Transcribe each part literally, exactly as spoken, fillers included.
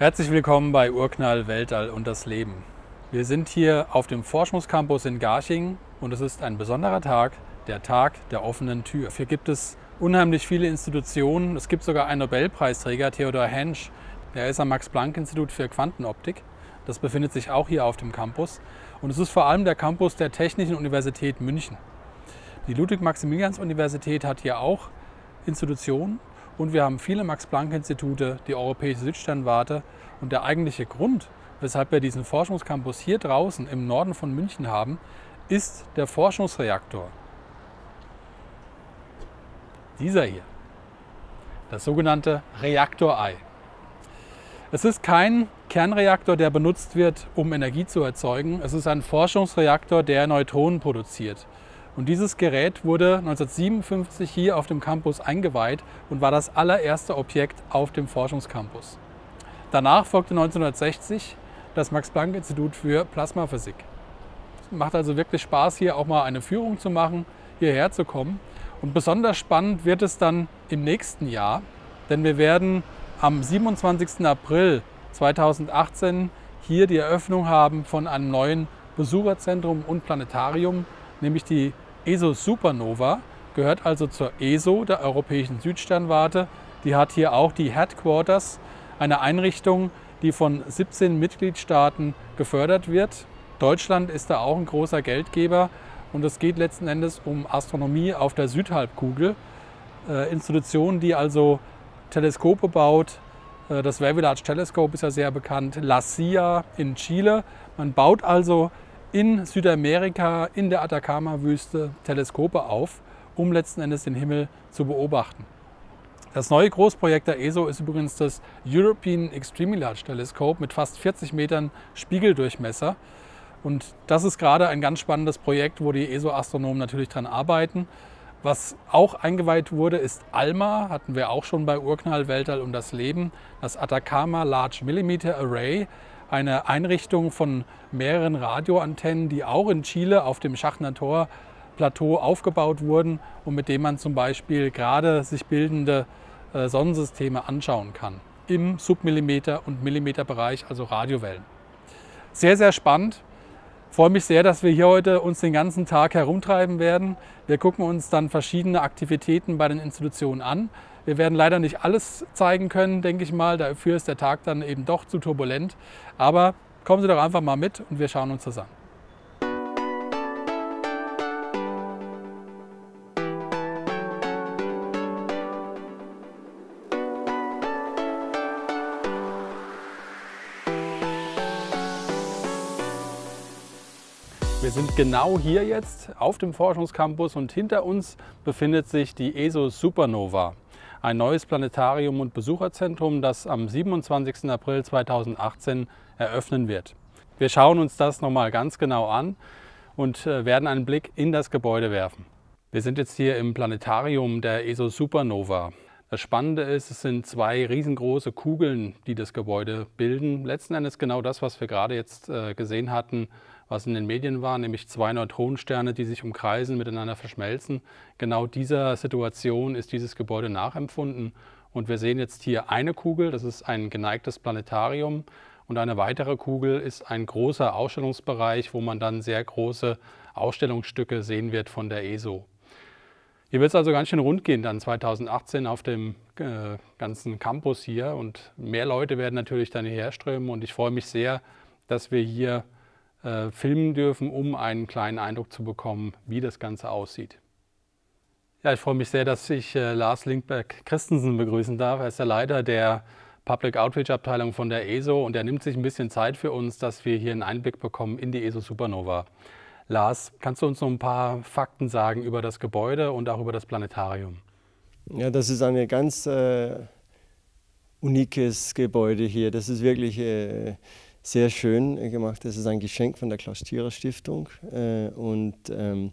Herzlich willkommen bei Urknall, Weltall und das Leben. Wir sind hier auf dem Forschungscampus in Garching und es ist ein besonderer Tag, der Tag der offenen Tür. Hier gibt es unheimlich viele Institutionen. Es gibt sogar einen Nobelpreisträger, Theodor Hensch. Der ist am Max-Planck-Institut für Quantenoptik. Das befindet sich auch hier auf dem Campus. Und es ist vor allem der Campus der Technischen Universität München. Die Ludwig-Maximilians-Universität hat hier auch Institutionen. Und wir haben viele Max-Planck-Institute, die Europäische Südsternwarte. Und der eigentliche Grund, weshalb wir diesen Forschungscampus hier draußen im Norden von München haben, ist der Forschungsreaktor. Dieser hier. Das sogenannte Reaktorei. Es ist kein Kernreaktor, der benutzt wird, um Energie zu erzeugen. Es ist ein Forschungsreaktor, der Neutronen produziert. Und dieses Gerät wurde neunzehnhundertsiebenundfünfzig hier auf dem Campus eingeweiht und war das allererste Objekt auf dem Forschungscampus. Danach folgte neunzehnhundertsechzig das Max-Planck-Institut für Plasmaphysik. Es macht also wirklich Spaß, hier auch mal eine Führung zu machen, hierher zu kommen. Und besonders spannend wird es dann im nächsten Jahr, denn wir werden am siebenundzwanzigsten April zweitausendachtzehn hier die Eröffnung haben von einem neuen Besucherzentrum und Planetarium, nämlich die E S O Supernova, gehört also zur E S O, der Europäischen Südsternwarte. Die hat hier auch die Headquarters, eine Einrichtung, die von siebzehn Mitgliedstaaten gefördert wird. Deutschland ist da auch ein großer Geldgeber und es geht letzten Endes um Astronomie auf der Südhalbkugel. Äh, Institutionen, die also Teleskope baut. Das Very Large Telescope ist ja sehr bekannt. La Silla in Chile. Man baut also in Südamerika, in der Atacama-Wüste, Teleskope auf, um letzten Endes den Himmel zu beobachten. Das neue Großprojekt der E S O ist übrigens das European Extremely Large Telescope mit fast vierzig Metern Spiegeldurchmesser. Und das ist gerade ein ganz spannendes Projekt, wo die E S O-Astronomen natürlich dran arbeiten. Was auch eingeweiht wurde, ist ALMA, hatten wir auch schon bei Urknall, Weltall und das Leben, das Atacama Large Millimeter Array, eine Einrichtung von mehreren Radioantennen, die auch in Chile auf dem Chajnantor-Plateau aufgebaut wurden und mit dem man zum Beispiel gerade sich bildende Sonnensysteme anschauen kann, im Submillimeter- und Millimeterbereich, also Radiowellen. Sehr, sehr spannend. Ich freue mich sehr, dass wir hier heute uns den ganzen Tag herumtreiben werden. Wir gucken uns dann verschiedene Aktivitäten bei den Institutionen an. Wir werden leider nicht alles zeigen können, denke ich mal. Dafür ist der Tag dann eben doch zu turbulent. Aber kommen Sie doch einfach mal mit und wir schauen uns das an. Wir sind genau hier jetzt auf dem Forschungscampus und hinter uns befindet sich die E S O Supernova, ein neues Planetarium und Besucherzentrum, das am siebenundzwanzigsten April zweitausendachtzehn eröffnen wird. Wir schauen uns das nochmal ganz genau an und werden einen Blick in das Gebäude werfen. Wir sind jetzt hier im Planetarium der E S O Supernova. Das Spannende ist, es sind zwei riesengroße Kugeln, die das Gebäude bilden. Letzten Endes genau das, was wir gerade jetzt gesehen hatten, was in den Medien war, nämlich zwei Neutronensterne, die sich umkreisen, miteinander verschmelzen. Genau dieser Situation ist dieses Gebäude nachempfunden. Und wir sehen jetzt hier eine Kugel, das ist ein geneigtes Planetarium. Und eine weitere Kugel ist ein großer Ausstellungsbereich, wo man dann sehr große Ausstellungsstücke sehen wird von der E S O. Hier wird es also ganz schön rund gehen dann zweitausendachtzehn auf dem äh, ganzen Campus hier und mehr Leute werden natürlich dann hierher strömen und ich freue mich sehr, dass wir hier äh, filmen dürfen, um einen kleinen Eindruck zu bekommen, wie das Ganze aussieht. Ja, ich freue mich sehr, dass ich äh, Lars Linkberg-Christensen begrüßen darf. Er ist der Leiter der Public Outreach Abteilung von der E S O und er nimmt sich ein bisschen Zeit für uns, dass wir hier einen Einblick bekommen in die E S O Supernova. Lars, kannst du uns noch ein paar Fakten sagen über das Gebäude und auch über das Planetarium? Ja, das ist ein ganz äh, unikes Gebäude hier. Das ist wirklich äh, sehr schön gemacht. Das ist ein Geschenk von der Klaus-Thierer-Stiftung. Äh, und ähm,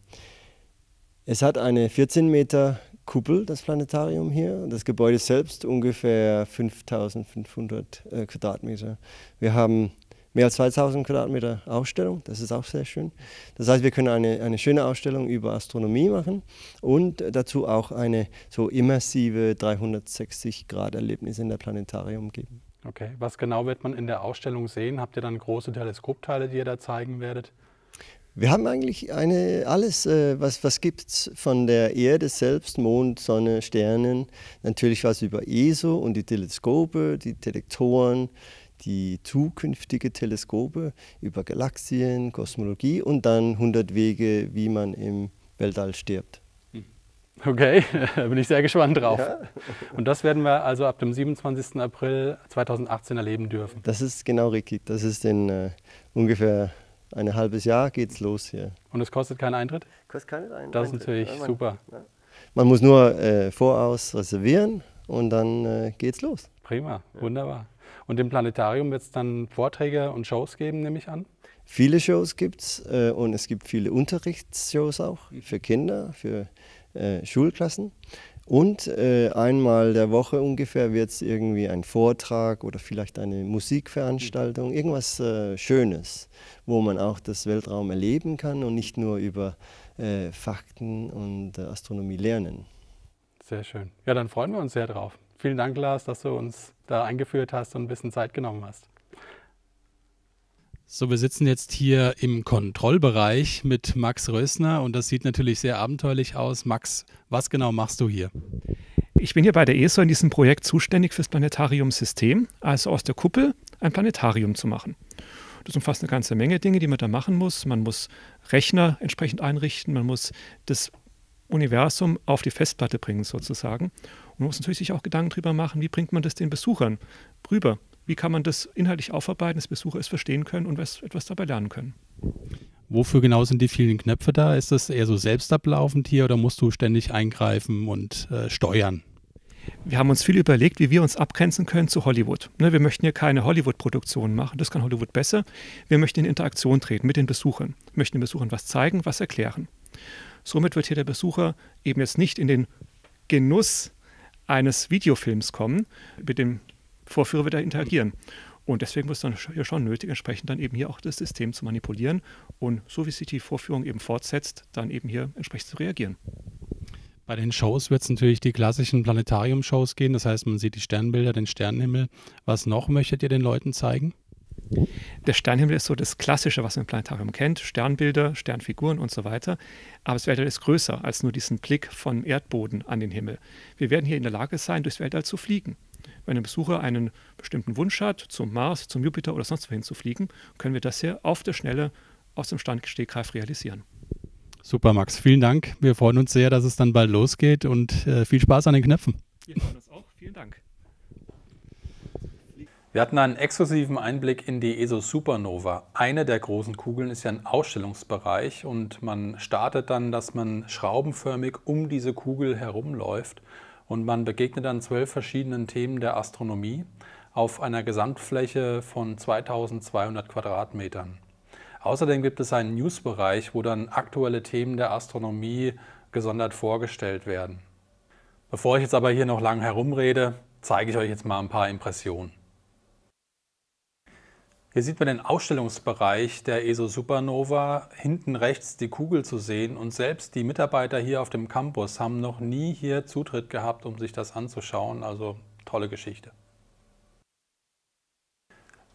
es hat eine vierzehn Meter Kuppel, das Planetarium hier. Das Gebäude selbst ungefähr fünftausendfünfhundert äh, Quadratmeter. Wir haben mehr als zweitausend Quadratmeter Ausstellung, das ist auch sehr schön. Das heißt, wir können eine, eine schöne Ausstellung über Astronomie machen und dazu auch eine so immersive dreihundertsechzig Grad Erlebnis in der Planetarium geben. Okay, was genau wird man in der Ausstellung sehen? Habt ihr dann große Teleskopteile, die ihr da zeigen werdet? Wir haben eigentlich eine, alles, äh, was, was gibt es von der Erde selbst, Mond, Sonne, Sternen, natürlich was über E S O und die Teleskope, die Detektoren, die zukünftige Teleskope über Galaxien, Kosmologie und dann hundert Wege, wie man im Weltall stirbt. Okay, da bin ich sehr gespannt drauf. Ja. Und das werden wir also ab dem siebenundzwanzigsten April zweitausendachtzehn erleben dürfen. Das ist genau richtig, das ist in äh, ungefähr... Ein halbes Jahr geht's los hier. Und es kostet keinen Eintritt? Kostet keinen Eintritt. Das ist natürlich ja, man, super. Ja. Man muss nur äh, voraus reservieren und dann äh, geht's los. Prima, ja. Wunderbar. Und im Planetarium wird es dann Vorträge und Shows geben, nehme ich an? Viele Shows gibt es äh, und es gibt viele Unterrichtsshows auch für Kinder, für äh, Schulklassen. Und äh, einmal der Woche ungefähr wird es irgendwie ein Vortrag oder vielleicht eine Musikveranstaltung, irgendwas äh, Schönes, wo man auch das Weltraum erleben kann und nicht nur über äh, Fakten und äh, Astronomie lernen. Sehr schön. Ja, dann freuen wir uns sehr drauf. Vielen Dank, Lars, dass du uns da eingeführt hast und ein bisschen Zeit genommen hast. So, wir sitzen jetzt hier im Kontrollbereich mit Max Rösner und das sieht natürlich sehr abenteuerlich aus. Max, was genau machst du hier? Ich bin hier bei der E S O in diesem Projekt zuständig fürs Planetariumsystem, also aus der Kuppel ein Planetarium zu machen. Das umfasst eine ganze Menge Dinge, die man da machen muss. Man muss Rechner entsprechend einrichten, man muss das Universum auf die Festplatte bringen sozusagen. Und man muss natürlich sich auch Gedanken darüber machen, wie bringt man das den Besuchern rüber? Wie kann man das inhaltlich aufarbeiten, dass Besucher es verstehen können und was, etwas dabei lernen können. Wofür genau sind die vielen Knöpfe da? Ist das eher so selbst ablaufend hier oder musst du ständig eingreifen und äh, steuern? Wir haben uns viel überlegt, wie wir uns abgrenzen können zu Hollywood. Ne, wir möchten hier keine Hollywood-Produktion machen, das kann Hollywood besser. Wir möchten in Interaktion treten mit den Besuchern, wir möchten den Besuchern was zeigen, was erklären. Somit wird hier der Besucher eben jetzt nicht in den Genuss eines Videofilms kommen, mit dem Vorführer wird da interagieren. Und deswegen ist es dann ja schon nötig, entsprechend dann eben hier auch das System zu manipulieren und so wie sich die Vorführung eben fortsetzt, dann eben hier entsprechend zu reagieren. Bei den Shows wird es natürlich die klassischen Planetarium-Shows gehen, das heißt, man sieht die Sternbilder, den Sternenhimmel. Was noch möchtet ihr den Leuten zeigen? Der Sternenhimmel ist so das Klassische, was man im Planetarium kennt, Sternbilder, Sternfiguren und so weiter, aber das Weltall ist größer als nur diesen Blick vom Erdboden an den Himmel. Wir werden hier in der Lage sein, durchs Weltall zu fliegen. Wenn ein Besucher einen bestimmten Wunsch hat, zum Mars, zum Jupiter oder sonst wohin zu fliegen, können wir das hier auf der Schnelle aus dem Stegreif realisieren. Super, Max. Vielen Dank. Wir freuen uns sehr, dass es dann bald losgeht und äh, viel Spaß an den Knöpfen. Wir freuen uns auch. Vielen Dank. Wir hatten einen exklusiven Einblick in die E S O Supernova. Eine der großen Kugeln ist ja ein Ausstellungsbereich und man startet dann, dass man schraubenförmig um diese Kugel herumläuft. Und man begegnet dann zwölf verschiedenen Themen der Astronomie auf einer Gesamtfläche von zweitausendzweihundert Quadratmetern. Außerdem gibt es einen Newsbereich, wo dann aktuelle Themen der Astronomie gesondert vorgestellt werden. Bevor ich jetzt aber hier noch lang herumrede, zeige ich euch jetzt mal ein paar Impressionen. Hier sieht man den Ausstellungsbereich der E S O Supernova, hinten rechts die Kugel zu sehen und selbst die Mitarbeiter hier auf dem Campus haben noch nie hier Zutritt gehabt, um sich das anzuschauen, also tolle Geschichte.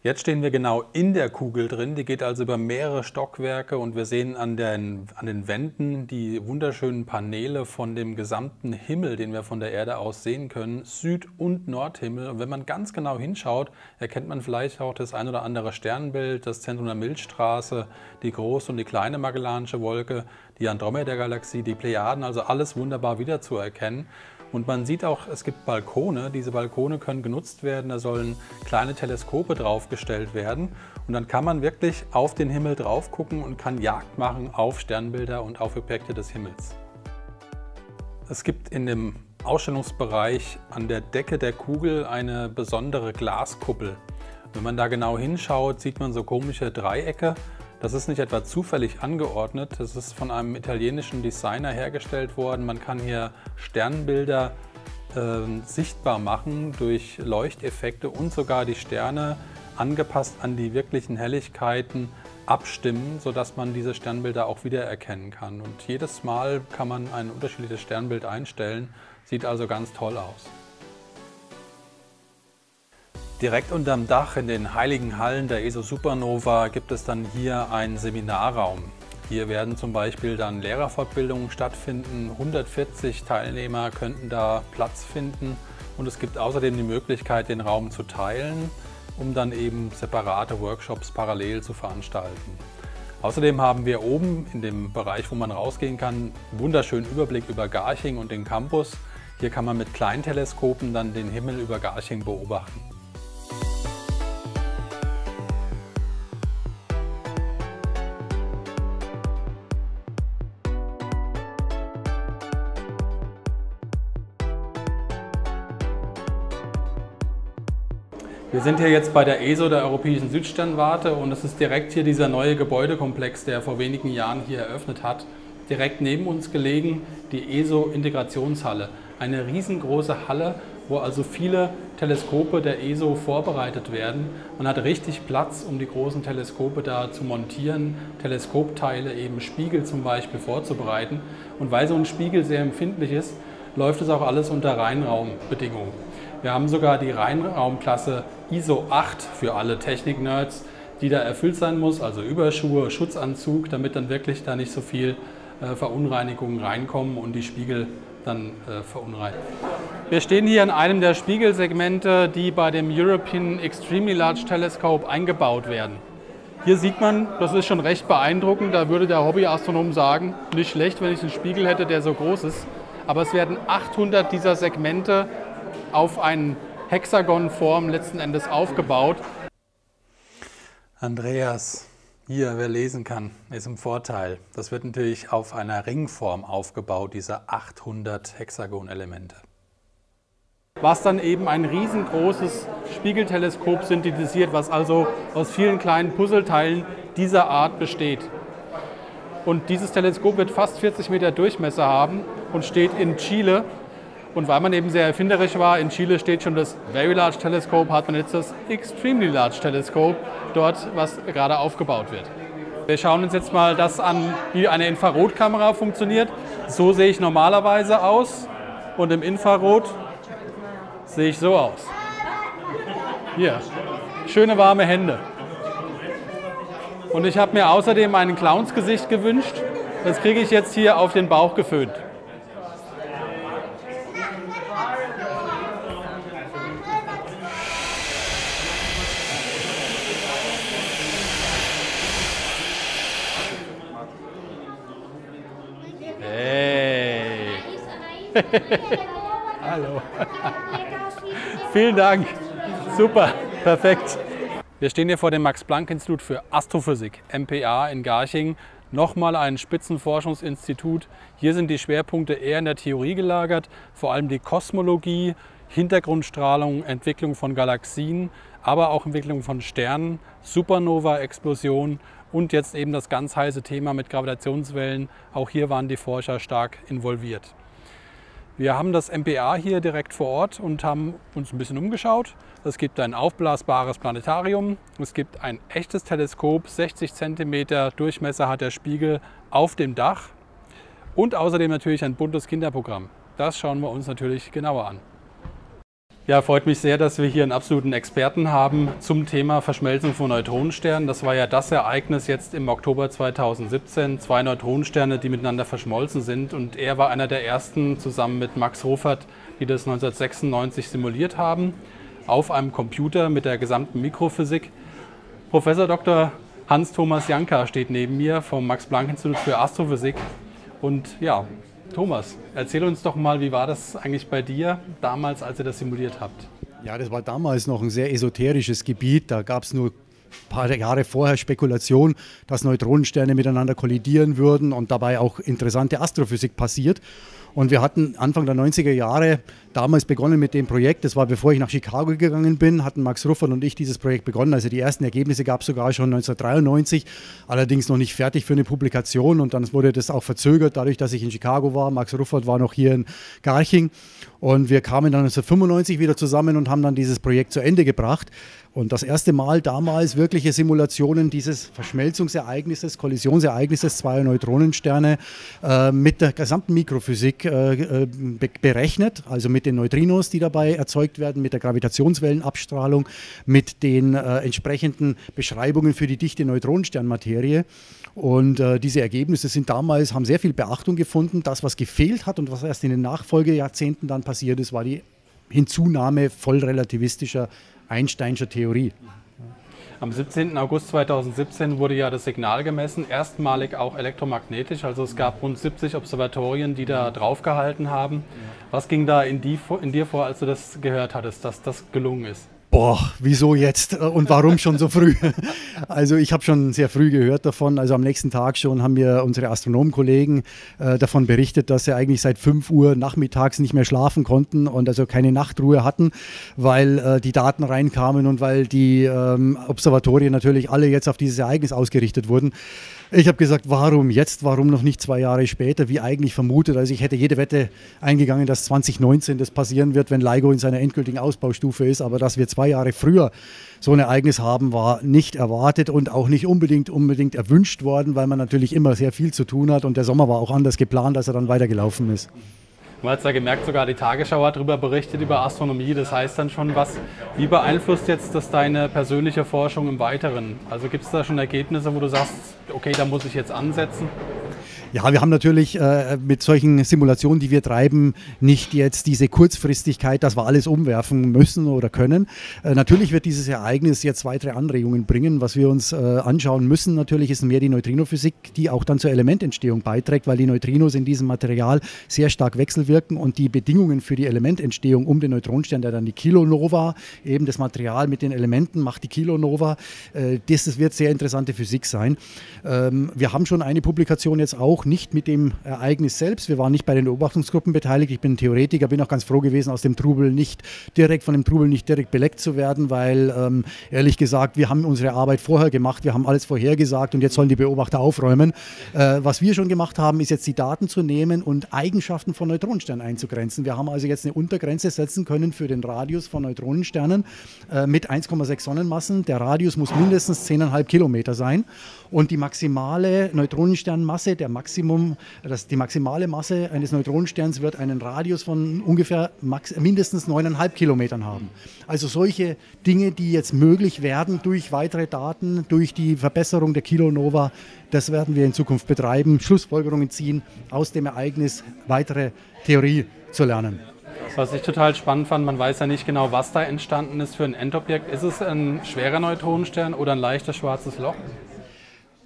Jetzt stehen wir genau in der Kugel drin, die geht also über mehrere Stockwerke und wir sehen an den, an den Wänden die wunderschönen Paneele von dem gesamten Himmel, den wir von der Erde aus sehen können, Süd- und Nordhimmel. Und wenn man ganz genau hinschaut, erkennt man vielleicht auch das ein oder andere Sternbild, das Zentrum der Milchstraße, die große und die kleine Magellanische Wolke, die Andromeda-Galaxie, die Plejaden, also alles wunderbar wiederzuerkennen. Und man sieht auch, es gibt Balkone. Diese Balkone können genutzt werden, da sollen kleine Teleskope draufgestellt werden. Und dann kann man wirklich auf den Himmel drauf gucken und kann Jagd machen auf Sternbilder und auf Objekte des Himmels. Es gibt in dem Ausstellungsbereich an der Decke der Kugel eine besondere Glaskuppel. Wenn man da genau hinschaut, sieht man so komische Dreiecke. Das ist nicht etwa zufällig angeordnet, das ist von einem italienischen Designer hergestellt worden. Man kann hier Sternbilder äh, sichtbar machen durch Leuchteffekte und sogar die Sterne angepasst an die wirklichen Helligkeiten abstimmen, sodass man diese Sternbilder auch wiedererkennen kann. Und jedes Mal kann man ein unterschiedliches Sternbild einstellen, sieht also ganz toll aus. Direkt unterm Dach in den heiligen Hallen der E S O Supernova gibt es dann hier einen Seminarraum. Hier werden zum Beispiel dann Lehrerfortbildungen stattfinden. hundertvierzig Teilnehmer könnten da Platz finden. Und es gibt außerdem die Möglichkeit, den Raum zu teilen, um dann eben separate Workshops parallel zu veranstalten. Außerdem haben wir oben in dem Bereich, wo man rausgehen kann, einen wunderschönen Überblick über Garching und den Campus. Hier kann man mit kleinen Teleskopen dann den Himmel über Garching beobachten. Wir sind hier jetzt bei der E S O, der Europäischen Südsternwarte, und es ist direkt hier dieser neue Gebäudekomplex, der vor wenigen Jahren hier eröffnet hat. Direkt neben uns gelegen die E S O-Integrationshalle. Eine riesengroße Halle, wo also viele Teleskope der E S O vorbereitet werden. Man hat richtig Platz, um die großen Teleskope da zu montieren, Teleskopteile, eben Spiegel zum Beispiel, vorzubereiten. Und weil so ein Spiegel sehr empfindlich ist, läuft es auch alles unter Reinraumbedingungen. Wir haben sogar die Reinraumklasse I S O acht für alle Technik-Nerds, die da erfüllt sein muss, also Überschuhe, Schutzanzug, damit dann wirklich da nicht so viel äh, Verunreinigungen reinkommen und die Spiegel dann äh, verunreinigen. Wir stehen hier in einem der Spiegelsegmente, die bei dem European Extremely Large Telescope eingebaut werden. Hier sieht man, das ist schon recht beeindruckend, da würde der Hobbyastronom sagen, nicht schlecht, wenn ich einen Spiegel hätte, der so groß ist, aber es werden achthundert dieser Segmente auf einen Hexagonform letzten Endes aufgebaut. Andreas, hier, wer lesen kann, ist im Vorteil. Das wird natürlich auf einer Ringform aufgebaut, diese achthundert Hexagonelemente. Was dann eben ein riesengroßes Spiegelteleskop synthetisiert, was also aus vielen kleinen Puzzleteilen dieser Art besteht. Und dieses Teleskop wird fast vierzig Meter Durchmesser haben und steht in Chile. Und weil man eben sehr erfinderisch war, in Chile steht schon das Very Large Telescope, hat man jetzt das Extremely Large Telescope dort, was gerade aufgebaut wird. Wir schauen uns jetzt mal das an, wie eine Infrarotkamera funktioniert. So sehe ich normalerweise aus und im Infrarot sehe ich so aus. Hier, schöne warme Hände. Und ich habe mir außerdem ein Clownsgesicht gewünscht. Das kriege ich jetzt hier auf den Bauch geföhnt. Hallo. Vielen Dank. Super, perfekt. Wir stehen hier vor dem Max-Planck-Institut für Astrophysik, M P A in Garching. Nochmal ein Spitzenforschungsinstitut. Hier sind die Schwerpunkte eher in der Theorie gelagert, vor allem die Kosmologie, Hintergrundstrahlung, Entwicklung von Galaxien, aber auch Entwicklung von Sternen, Supernova-Explosion und jetzt eben das ganz heiße Thema mit Gravitationswellen. Auch hier waren die Forscher stark involviert. Wir haben das M P A hier direkt vor Ort und haben uns ein bisschen umgeschaut. Es gibt ein aufblasbares Planetarium, es gibt ein echtes Teleskop, sechzig Zentimeter Durchmesser hat der Spiegel auf dem Dach und außerdem natürlich ein buntes Kinderprogramm. Das schauen wir uns natürlich genauer an. Ja, freut mich sehr, dass wir hier einen absoluten Experten haben zum Thema Verschmelzung von Neutronensternen. Das war ja das Ereignis jetzt im Oktober zweitausendsiebzehn. Zwei Neutronensterne, die miteinander verschmolzen sind. Und er war einer der ersten, zusammen mit Max Ruffert, die das neunzehnhundertsechsundneunzig simuliert haben, auf einem Computer mit der gesamten Mikrophysik. Professor Doktor Hans-Thomas Janka steht neben mir vom Max-Planck-Institut für Astrophysik. Und ja, Thomas, erzähl uns doch mal, wie war das eigentlich bei dir damals, als ihr das simuliert habt? Ja, das war damals noch ein sehr esoterisches Gebiet. Da gab es nur ein paar Jahre vorher Spekulation, dass Neutronensterne miteinander kollidieren würden und dabei auch interessante Astrophysik passiert. Und wir hatten Anfang der neunziger Jahre damals begonnen mit dem Projekt. Das war, bevor ich nach Chicago gegangen bin, hatten Max Ruffert und ich dieses Projekt begonnen. Also die ersten Ergebnisse gab es sogar schon neunzehnhundertdreiundneunzig, allerdings noch nicht fertig für eine Publikation. Und dann wurde das auch verzögert, dadurch, dass ich in Chicago war. Max Ruffert war noch hier in Garching. Und wir kamen dann neunzehnhundertfünfundneunzig wieder zusammen und haben dann dieses Projekt zu Ende gebracht. Und das erste Mal damals wirkliche Simulationen dieses Verschmelzungsereignisses, Kollisionsereignisses zweier Neutronensterne äh, mit der gesamten Mikrophysik äh, be berechnet, also mit den Neutrinos, die dabei erzeugt werden, mit der Gravitationswellenabstrahlung, mit den äh, entsprechenden Beschreibungen für die dichte Neutronensternmaterie. Und äh, diese Ergebnisse sind damals, haben sehr viel Beachtung gefunden. Das, was gefehlt hat und was erst in den Nachfolgejahrzehnten dann passiert ist, war die Hinzunahme vollrelativistischer, einsteinscher Theorie. Am siebzehnten August zweitausendsiebzehn wurde ja das Signal gemessen, erstmalig auch elektromagnetisch. Also es gab rund siebzig Observatorien, die da draufgehalten haben. Was ging da in, die, in dir vor, als du das gehört hattest, dass das gelungen ist? Boah, wieso jetzt und warum schon so früh? Also ich habe schon sehr früh gehört davon, also am nächsten Tag schon haben wir unsere Astronomenkollegen äh, davon berichtet, dass sie eigentlich seit fünf Uhr nachmittags nicht mehr schlafen konnten und also keine Nachtruhe hatten, weil äh, die Daten reinkamen und weil die ähm, Observatorien natürlich alle jetzt auf dieses Ereignis ausgerichtet wurden. Ich habe gesagt, warum jetzt, warum noch nicht zwei Jahre später, wie eigentlich vermutet. Also ich hätte jede Wette eingegangen, dass zwanzig neunzehn das passieren wird, wenn LIGO in seiner endgültigen Ausbaustufe ist, aber dass wir zwei Jahre früher so ein Ereignis haben, war nicht erwartet und auch nicht unbedingt, unbedingt erwünscht worden, weil man natürlich immer sehr viel zu tun hat und der Sommer war auch anders geplant, als er dann weitergelaufen ist. Man hat es ja gemerkt, sogar die Tagesschau hat darüber berichtet, über Astronomie. Das heißt dann schon, was, wie beeinflusst jetzt das deine persönliche Forschung im Weiteren? Also gibt es da schon Ergebnisse, wo du sagst, okay, da muss ich jetzt ansetzen? Ja, wir haben natürlich äh, mit solchen Simulationen, die wir treiben, nicht jetzt diese Kurzfristigkeit, dass wir alles umwerfen müssen oder können. Äh, natürlich wird dieses Ereignis jetzt weitere Anregungen bringen. Was wir uns äh, anschauen müssen natürlich ist mehr die Neutrinophysik, die auch dann zur Elemententstehung beiträgt, weil die Neutrinos in diesem Material sehr stark wechselwirken und die Bedingungen für die Elemententstehung um den Neutronenstern, der dann die Kilonova, eben das Material mit den Elementen macht die Kilonova, äh, das, das wird sehr interessante Physik sein. Ähm, wir haben schon eine Publikation jetzt auch, nicht mit dem Ereignis selbst. Wir waren nicht bei den Beobachtungsgruppen beteiligt. Ich bin Theoretiker, bin auch ganz froh gewesen, aus dem Trubel nicht direkt, von dem Trubel nicht direkt beleckt zu werden, weil ähm, ehrlich gesagt, wir haben unsere Arbeit vorher gemacht, wir haben alles vorhergesagt und jetzt sollen die Beobachter aufräumen. Äh, was wir schon gemacht haben, ist jetzt die Daten zu nehmen und Eigenschaften von Neutronensternen einzugrenzen. Wir haben also jetzt eine Untergrenze setzen können für den Radius von Neutronensternen äh, mit eins Komma sechs Sonnenmassen. Der Radius muss mindestens zehn Komma fünf Kilometer sein und die maximale Neutronensternmasse, der Max Maximum, dass die maximale Masse eines Neutronensterns wird einen Radius von ungefähr max, mindestens neun Komma fünf Kilometern haben. Also solche Dinge, die jetzt möglich werden durch weitere Daten, durch die Verbesserung der Kilonova, das werden wir in Zukunft betreiben, Schlussfolgerungen ziehen, aus dem Ereignis weitere Theorie zu lernen. Was ich total spannend fand, man weiß ja nicht genau, was da entstanden ist für ein Endobjekt. Ist es ein schwerer Neutronenstern oder ein leichtes schwarzes Loch?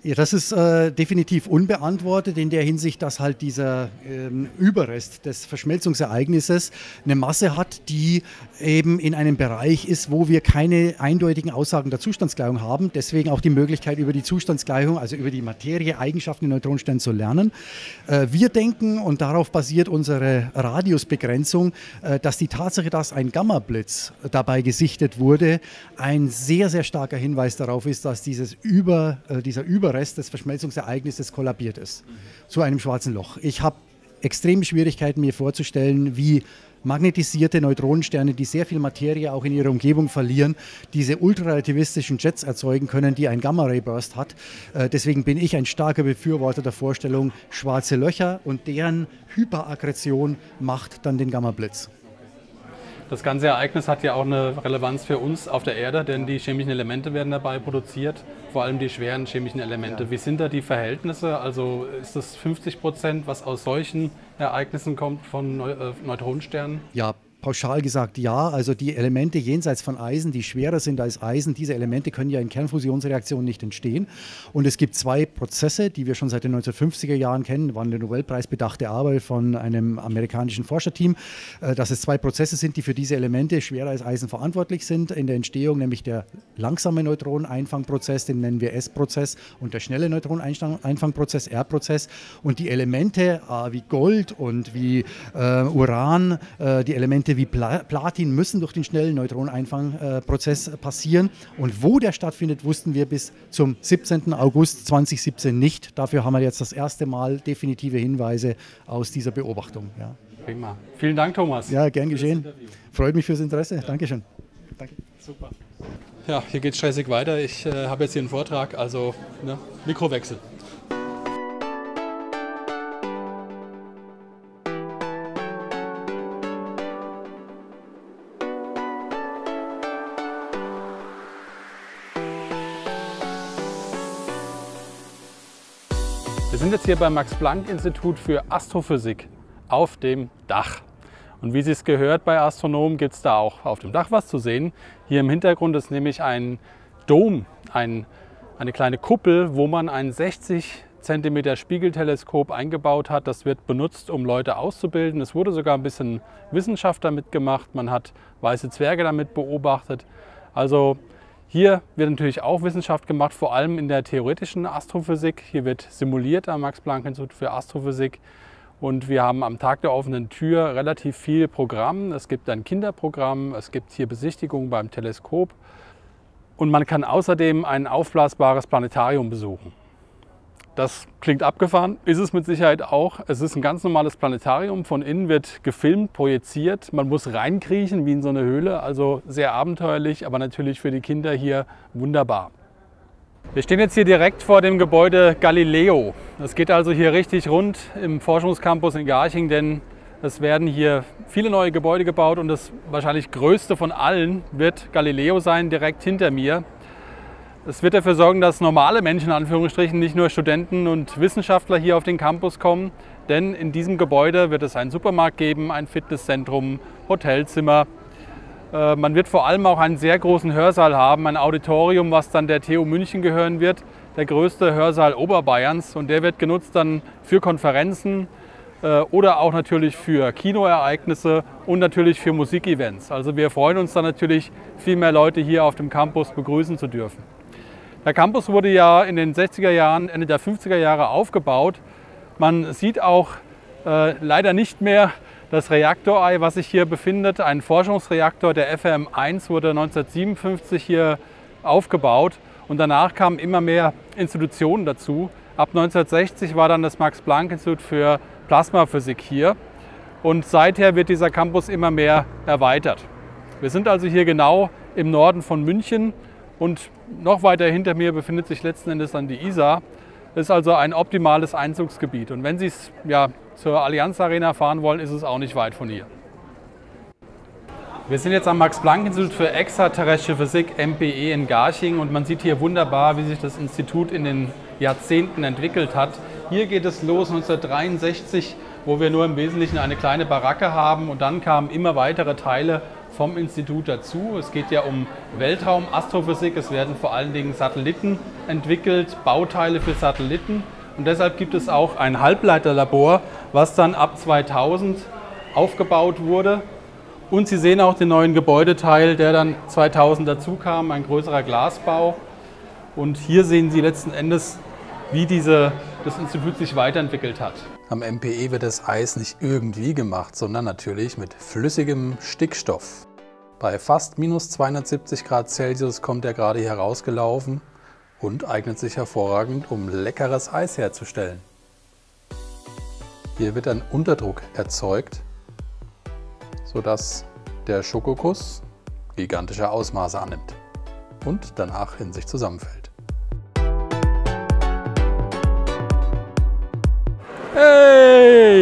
Ja, das ist äh, definitiv unbeantwortet in der Hinsicht, dass halt dieser ähm, Überrest des Verschmelzungsereignisses eine Masse hat, die eben in einem Bereich ist, wo wir keine eindeutigen Aussagen der Zustandsgleichung haben. Deswegen auch die Möglichkeit, über die Zustandsgleichung, also über die Materie, Eigenschaften der Neutronensterne zu lernen. Äh, wir denken, und darauf basiert unsere Radiusbegrenzung, äh, dass die Tatsache, dass ein Gammablitz dabei gesichtet wurde, ein sehr, sehr starker Hinweis darauf ist, dass dieses über, äh, dieser Überrest Rest des Verschmelzungsereignisses kollabiert ist, mhm, zu einem schwarzen Loch. Ich habe extreme Schwierigkeiten, mir vorzustellen, wie magnetisierte Neutronensterne, die sehr viel Materie auch in ihrer Umgebung verlieren, diese ultrarelativistischen Jets erzeugen können, die ein Gamma-Ray-Burst hat. Äh, deswegen bin ich ein starker Befürworter der Vorstellung, schwarze Löcher und deren Hyperaggression macht dann den Gamma-Blitz. Das ganze Ereignis hat ja auch eine Relevanz für uns auf der Erde, denn die chemischen Elemente werden dabei produziert, vor allem die schweren chemischen Elemente. Ja. Wie sind da die Verhältnisse? Also ist das fünfzig Prozent, was aus solchen Ereignissen kommt von Neutronensternen? Ja. Pauschal gesagt ja, also die Elemente jenseits von Eisen, die schwerer sind als Eisen, diese Elemente können ja in Kernfusionsreaktionen nicht entstehen. Und es gibt zwei Prozesse, die wir schon seit den neunzehnhundertfünfziger Jahren kennen, waren der Nobelpreis bedachte Arbeit von einem amerikanischen Forscherteam, dass es zwei Prozesse sind, die für diese Elemente schwerer als Eisen verantwortlich sind in der Entstehung, nämlich der langsame Neutroneneinfangprozess, den nennen wir S-Prozess, und der schnelle Neutroneneinfangprozess, R-Prozess. Und die Elemente wie Gold und wie Uran, die Elemente wie Platin müssen durch den schnellen Neutroneneinfangprozess passieren. Und wo der stattfindet, wussten wir bis zum siebzehnten August zweitausendsiebzehn nicht. Dafür haben wir jetzt das erste Mal definitive Hinweise aus dieser Beobachtung. Ja. Prima. Vielen Dank, Thomas. Ja, gern geschehen. Freut mich fürs Interesse. Ja. Dankeschön. Danke. Super. Ja, hier geht's scheißig weiter. Ich äh, habe jetzt hier einen Vortrag, also ne, Mikrowechsel. Wir sind jetzt hier beim Max-Planck-Institut für Astrophysik auf dem Dach. Und wie es gehört bei Astronomen, gibt es da auch auf dem Dach was zu sehen. Hier im Hintergrund ist nämlich ein Dom, ein, eine kleine Kuppel, wo man ein sechzig Zentimeter Spiegelteleskop eingebaut hat. Das wird benutzt, um Leute auszubilden. Es wurde sogar ein bisschen Wissenschaft damit gemacht. Man hat weiße Zwerge damit beobachtet. Also hier wird natürlich auch Wissenschaft gemacht, vor allem in der theoretischen Astrophysik. Hier wird simuliert am Max-Planck-Institut für Astrophysik. Und wir haben am Tag der offenen Tür relativ viel Programm. Es gibt ein Kinderprogramm, es gibt hier Besichtigungen beim Teleskop. Und man kann außerdem ein aufblasbares Planetarium besuchen. Das klingt abgefahren, ist es mit Sicherheit auch. Es ist ein ganz normales Planetarium. Von innen wird gefilmt, projiziert. Man muss reinkriechen wie in so eine Höhle. Also sehr abenteuerlich, aber natürlich für die Kinder hier wunderbar. Wir stehen jetzt hier direkt vor dem Gebäude Galileo. Es geht also hier richtig rund im Forschungscampus in Garching, denn es werden hier viele neue Gebäude gebaut und das wahrscheinlich größte von allen wird Galileo sein, direkt hinter mir. Es wird dafür sorgen, dass normale Menschen, in Anführungsstrichen, nicht nur Studenten und Wissenschaftler hier auf den Campus kommen, denn in diesem Gebäude wird es einen Supermarkt geben, ein Fitnesszentrum, Hotelzimmer. Man wird vor allem auch einen sehr großen Hörsaal haben, ein Auditorium, was dann der T U München gehören wird, der größte Hörsaal Oberbayerns. Und der wird genutzt dann für Konferenzen oder auch natürlich für Kinoereignisse und natürlich für Musikevents. Also wir freuen uns dann natürlich, viel mehr Leute hier auf dem Campus begrüßen zu dürfen. Der Campus wurde ja in den sechziger Jahren, Ende der fünfziger Jahre aufgebaut. Man sieht auch äh, leider nicht mehr das Reaktorei, was sich hier befindet, ein Forschungsreaktor der F R M eins, wurde neunzehnhundertsiebenundfünfzig hier aufgebaut und danach kamen immer mehr Institutionen dazu. Ab neunzehnhundertsechzig war dann das Max-Planck-Institut für Plasmaphysik hier und seither wird dieser Campus immer mehr erweitert. Wir sind also hier genau im Norden von München und noch weiter hinter mir befindet sich letzten Endes dann die Isar. Das ist also ein optimales Einzugsgebiet und wenn Sie es ja zur Allianz Arena fahren wollen, ist es auch nicht weit von hier. Wir sind jetzt am Max-Planck-Institut für extraterrestrische Physik M P E in Garching und man sieht hier wunderbar, wie sich das Institut in den Jahrzehnten entwickelt hat. Hier geht es los neunzehnhundertdreiundsechzig, wo wir nur im Wesentlichen eine kleine Baracke haben und dann kamen immer weitere Teile vom Institut dazu. Es geht ja um Weltraum, Astrophysik, es werden vor allen Dingen Satelliten entwickelt, Bauteile für Satelliten. Und deshalb gibt es auch ein Halbleiterlabor, was dann ab zweitausend aufgebaut wurde. Und Sie sehen auch den neuen Gebäudeteil, der dann zweitausend dazu kam, ein größerer Glasbau. Und hier sehen Sie letzten Endes, wie diese, das Institut sich weiterentwickelt hat. Am M P E wird das Eis nicht irgendwie gemacht, sondern natürlich mit flüssigem Stickstoff. Bei fast minus zweihundertsiebzig Grad Celsius kommt er gerade hier rausgelaufen und eignet sich hervorragend, um leckeres Eis herzustellen. Hier wird ein Unterdruck erzeugt, sodass der Schokokuss gigantische Ausmaße annimmt und danach in sich zusammenfällt. Hey!